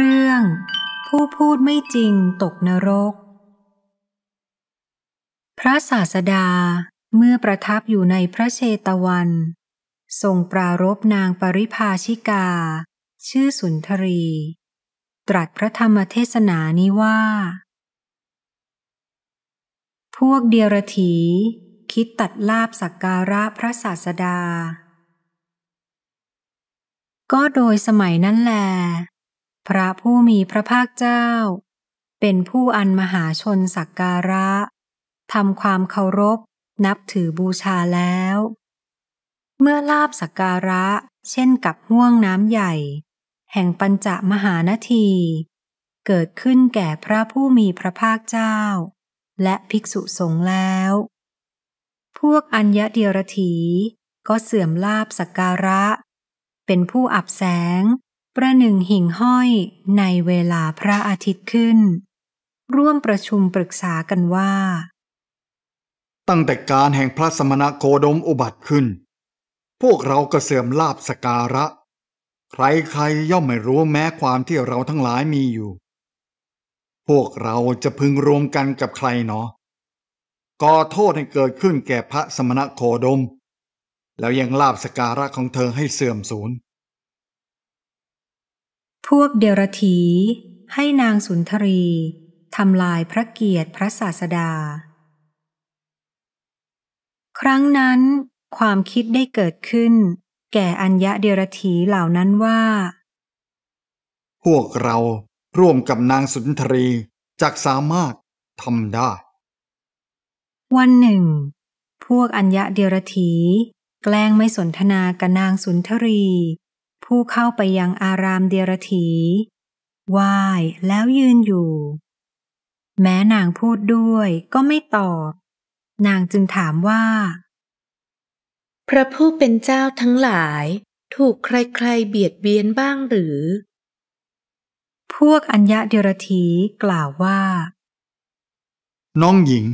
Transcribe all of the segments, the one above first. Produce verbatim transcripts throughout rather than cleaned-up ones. เรื่องผู้พูดไม่จริงตกนรกพระศาสดาเมื่อประทับอยู่ในพระเชตวันทรงปรารภนางปริภาชิกาชื่อสุนทรีตรัสพระธรรมเทศนานี้ว่าพวกเดียรถีคิดตัดลาภสักการะพระศาสดาก็โดยสมัยนั้นแลพระผู้มีพระภาคเจ้าเป็นผู้อันมหาชนสักการะทำความเคารพนับถือบูชาแล้วเมื่อลาภสักการะเช่นกับห่วงน้ำใหญ่แห่งปัญจมหานทีเกิดขึ้นแก่พระผู้มีพระภาคเจ้าและภิกษุสงฆ์แล้วพวกอัญญเดียรถีก็เสื่อมลาภสักการะเป็นผู้อับแสงประหนึ่งหิ่งห้อยในเวลาพระอาทิตย์ขึ้นร่วมประชุมปรึกษากันว่าตั้งแต่การแห่งพระสมณโคดมอุบัติขึ้นพวกเราก็เสื่อมลาภสักการะใครๆย่อมไม่รู้แม้ความที่เราทั้งหลายมีอยู่พวกเราจะพึงรวมกันกับใครเนาะก่อโทษให้เกิดขึ้นแก่พระสมณโคดมแล้วยังลาภสักการะของเธอให้เสื่อมสูญพวกเดรธีให้นางสุนทรีทำลายพระเกียรติพระศาสดาครั้งนั้นความคิดได้เกิดขึ้นแก่อัญญเดรธีเหล่านั้นว่าพวกเราร่วมกับนางสุนทรีจักสามารถทำได้วันหนึ่งพวกอัญญเดรธีแกล้งไม่สนทนากับนางสุนทรีผู้เข้าไปยังอารามเดรธีไหว้แล้วยืนอยู่แม้นางพูดด้วยก็ไม่ตอบนางจึงถามว่าพระผู้เป็นเจ้าทั้งหลายถูกใครๆเบียดเบียนบ้างหรือพวกอัญญเดรธีกล่าวว่าน้องหญิง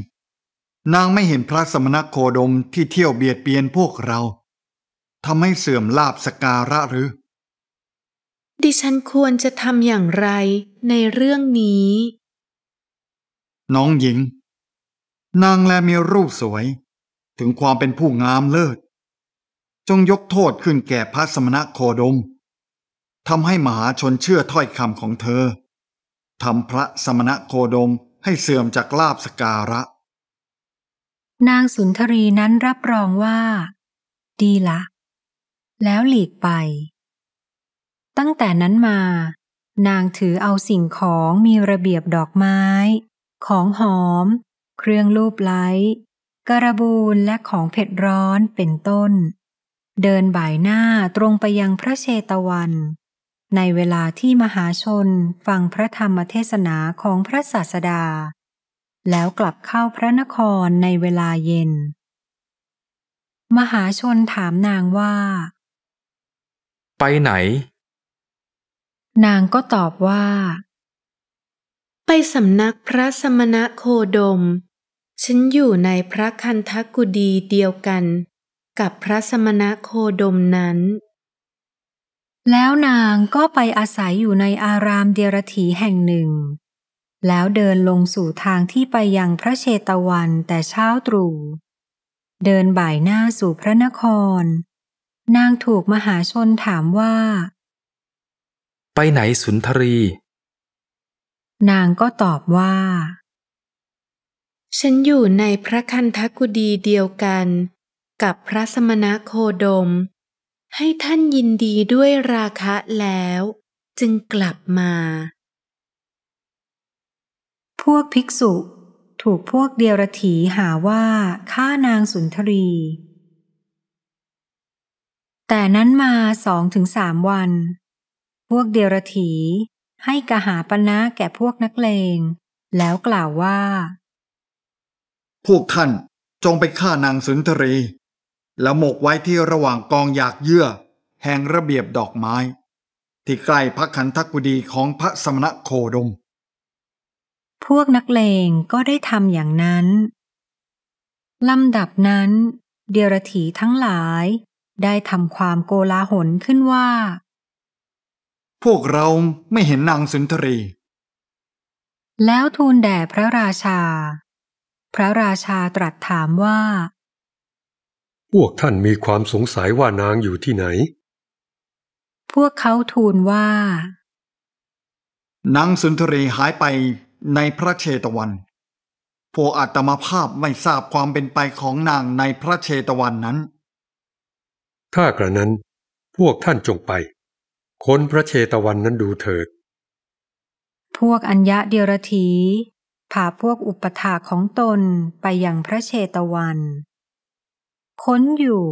นางไม่เห็นพระสมณโคดมที่เที่ยวเบียดเบียนพวกเราทำให้เสื่อมลาภสักการะหรือดิฉันควรจะทำอย่างไรในเรื่องนี้น้องหญิงนางแลมีรูปสวยถึงความเป็นผู้งามเลิศจงยกโทษขึ้นแก่พระสมณโคดมทำให้มหาชนเชื่อถ้อยคำของเธอทำพระสมณโคดมให้เสื่อมจากลาภสักการะนางสุนทรีนั้นรับรองว่าดีละแล้วหลีกไปตั้งแต่นั้นมานางถือเอาสิ่งของมีระเบียบดอกไม้ของหอมเครื่องลูบไล้กระบูลและของเผ็ดร้อนเป็นต้นเดินบ่ายหน้าตรงไปยังพระเชตวันในเวลาที่มหาชนฟังพระธรรมเทศนาของพระศาสดาแล้วกลับเข้าพระนครในเวลาเย็นมหาชนถามนางว่าไปไหนนางก็ตอบว่าไปสำนักพระสมณโคดมฉันอยู่ในพระคันธกุดีเดียวกันกับพระสมณโคดมนั้นแล้วนางก็ไปอาศัยอยู่ในอารามเดรถีแห่งหนึ่งแล้วเดินลงสู่ทางที่ไปยังพระเชตวันแต่เช้าตรู่เดินบ่ายหน้าสู่พระนครนางถูกมหาชนถามว่าไปไหนสุนทรีนางก็ตอบว่าฉันอยู่ในพระคันธกุฎีเดียวกันกับพระสมณโคดมให้ท่านยินดีด้วยราคะแล้วจึงกลับมาพวกภิกษุถูกพวกเดรถีหาว่าฆ่านางสุนทรีแต่นั้นมาสองถึงสามวันพวกเดรถีให้กหาปณะแก่พวกนักเลงแล้วกล่าวว่าพวกท่านจงไปฆ่านางสุนทรีแล้วหมกไว้ที่ระหว่างกองหยากเยื่อแห่งระเบียบดอกไม้ที่ใกล้พระคันธกุฎีของพระสมณโคดมพวกนักเลงก็ได้ทำอย่างนั้นลำดับนั้นเดรถีทั้งหลายได้ทำความโกลาหลขึ้นว่า พวกเราไม่เห็นนางสุนทรีแล้วทูลแด่พระราชาพระราชาตรัสถามว่าพวกท่านมีความสงสัยว่านางอยู่ที่ไหนพวกเขาทูลว่านางสุนทรีหายไปในพระเชตวันพวกอาตมาภาพไม่ทราบความเป็นไปของนางในพระเชตวันนั้นถ้ากระนั้นพวกท่านจงไปค้นพระเชตวันนั้นดูเถิดพวกอัญญะเดียรถีพาพวกอุปถาของตนไปยังพระเชตวันค้นอยู่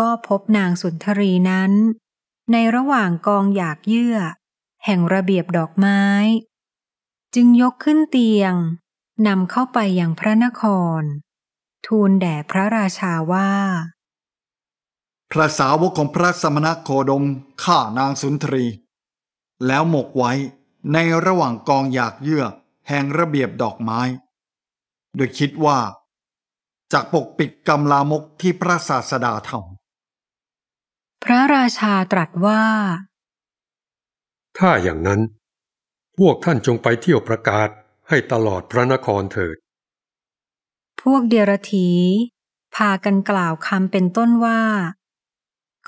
ก็พบนางสุนทรีนั้นในระหว่างกองหยากเยื่อแห่งระเบียบดอกไม้จึงยกขึ้นเตียงนำเข้าไปยังพระนครทูลแด่พระราชาว่าพระสาวกของพระสมณโคดมฆ่านางสุนทรีแล้วหมกไว้ในระหว่างกองหยากเยื่อแห่งระเบียบดอกไม้โดยคิดว่าจักปกปิดกรรมลามกที่พระศาสดาทำพระราชาตรัสว่าถ้าอย่างนั้นพวกท่านจงไปเที่ยวประกาศให้ตลอดพระนครเถิดพวกเดียรถีพากันกล่าวคำเป็นต้นว่า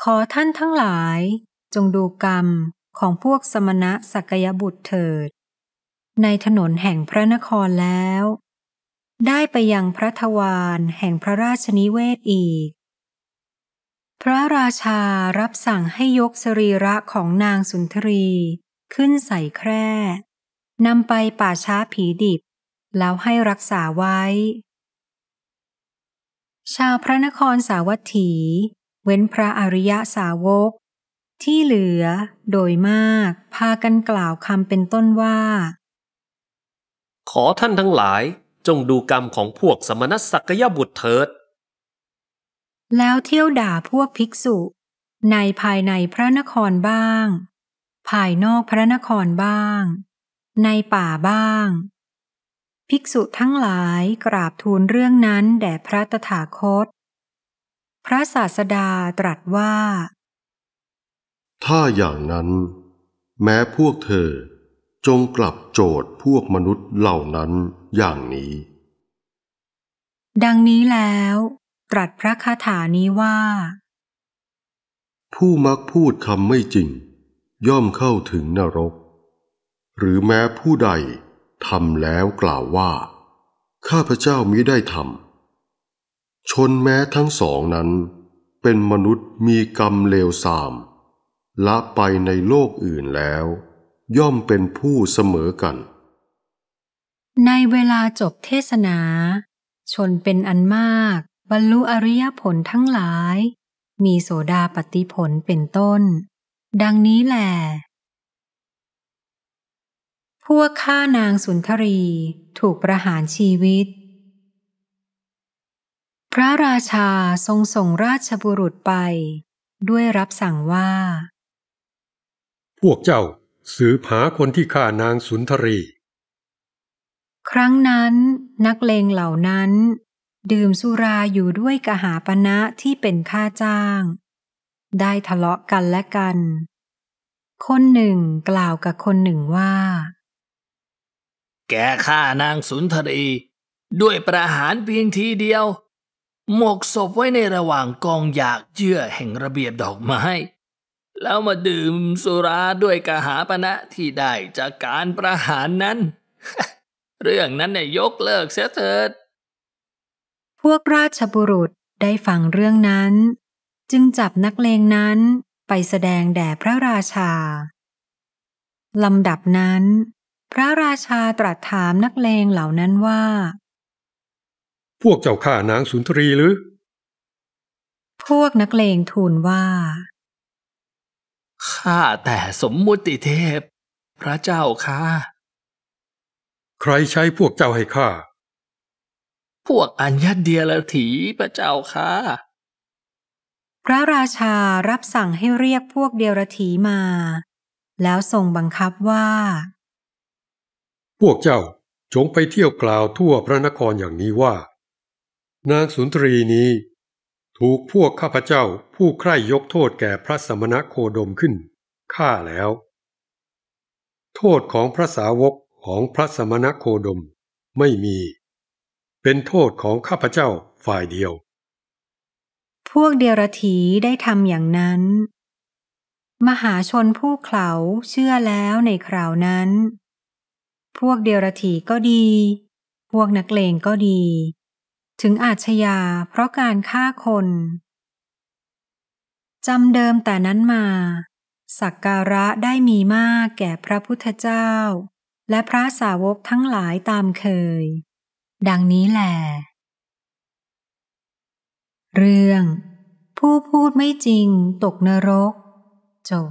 ขอท่านทั้งหลายจงดูกรรมของพวกสมณะสักยบุตรเถิดในถนนแห่งพระนครแล้วได้ไปยังพระทวารแห่งพระราชนิเวศอีกพระราชารับสั่งให้ยกสรีระของนางสุนทรีขึ้นใส่แคร่นำไปป่าช้าผีดิบแล้วให้รักษาไว้ชาวพระนครสาวัตถีเว้นพระอริยสาวกที่เหลือโดยมากพากันกล่าวคำเป็นต้นว่าขอท่านทั้งหลายจงดูกรรมของพวกสมณสักยบุตรเถิดแล้วเที่ยวด่าพวกภิกษุในภายในพระนครบ้างภายนอกพระนครบ้างในป่าบ้างภิกษุทั้งหลายกราบทูลเรื่องนั้นแด่พระตถาคตพระศาสดาตรัสว่าถ้าอย่างนั้นแม้พวกเธอจงกลับโจทย์พวกมนุษย์เหล่านั้นอย่างนี้ดังนี้แล้วตรัสพระคาถานี้ว่าผู้มักพูดคำไม่จริงย่อมเข้าถึงนรกหรือแม้ผู้ใดทำแล้วกล่าวว่าข้าพเจ้ามิได้ทำชนแม้ทั้งสองนั้นเป็นมนุษย์มีกรรมเลวทรามละไปในโลกอื่นแล้วย่อมเป็นผู้เสมอกันในเวลาจบเทศนาชนเป็นอันมากบรรลุอริยผลทั้งหลายมีโสดาปัตติผลเป็นต้นดังนี้แหละพวกฆ่านางสุนทรีถูกประหารชีวิตพระราชาทรงส่งราชบุรุษไปด้วยรับสั่งว่าพวกเจ้าสืบหาคนที่ฆ่านางสุนทรีครั้งนั้นนักเลงเหล่านั้นดื่มสุราอยู่ด้วยกหาปณะที่เป็นค่าจ้างได้ทะเลาะกันและกันคนหนึ่งกล่าวกับคนหนึ่งว่าแกฆ่านางสุนทรีด้วยประหารเพียงทีเดียวหมกศพไว้ในระหว่างกองหยากเยื่อแห่งระเบียบดอกไม้แล้วมาดื่มสุราด้วยกหาปณะที่ได้จากการประหารนั้น เรื่องนั้นเนี่ยยกเลิกเสียเถิดพวกราชบุรุษได้ฟังเรื่องนั้นจึงจับนักเลงนั้นไปแสดงแด่พระราชาลำดับนั้นพระราชาตรัสถามนักเลงเหล่านั้นว่าพวกเจ้าฆ่านางสุนทรีหรือพวกนักเลงทูลว่าข้าแต่สมมุติเทพพระเจ้าข้าใครใช้พวกเจ้าให้ข้าพวกอัญญเดียรถีพระเจ้าข้าพระราชารับสั่งให้เรียกพวกเดียรถีมาแล้วทรงบังคับว่าพวกเจ้าจงไปเที่ยวกล่าวทั่วพระนครอย่างนี้ว่านางสุนทรีนี้ถูกพวกข้าพเจ้าผู้ใคร่ยกโทษแก่พระสมณโคดมขึ้นฆ่าแล้ว โทษของพระสาวกของพระสมณโคดมไม่มีเป็นโทษของข้าพเจ้าฝ่ายเดียวพวกเดรัจฉีได้ทำอย่างนั้นมหาชนผู้เขลาเชื่อแล้วในคราวนั้นพวกเดรัจฉีก็ดีพวกนักเลงก็ดีถึงอาชญาเพราะการฆ่าคนจำเดิมแต่นั้นมาสักการะได้มีมากแก่พระพุทธเจ้าและพระสาวกทั้งหลายตามเคยดังนี้แหละเรื่องผู้พูดไม่จริงตกนรกจบ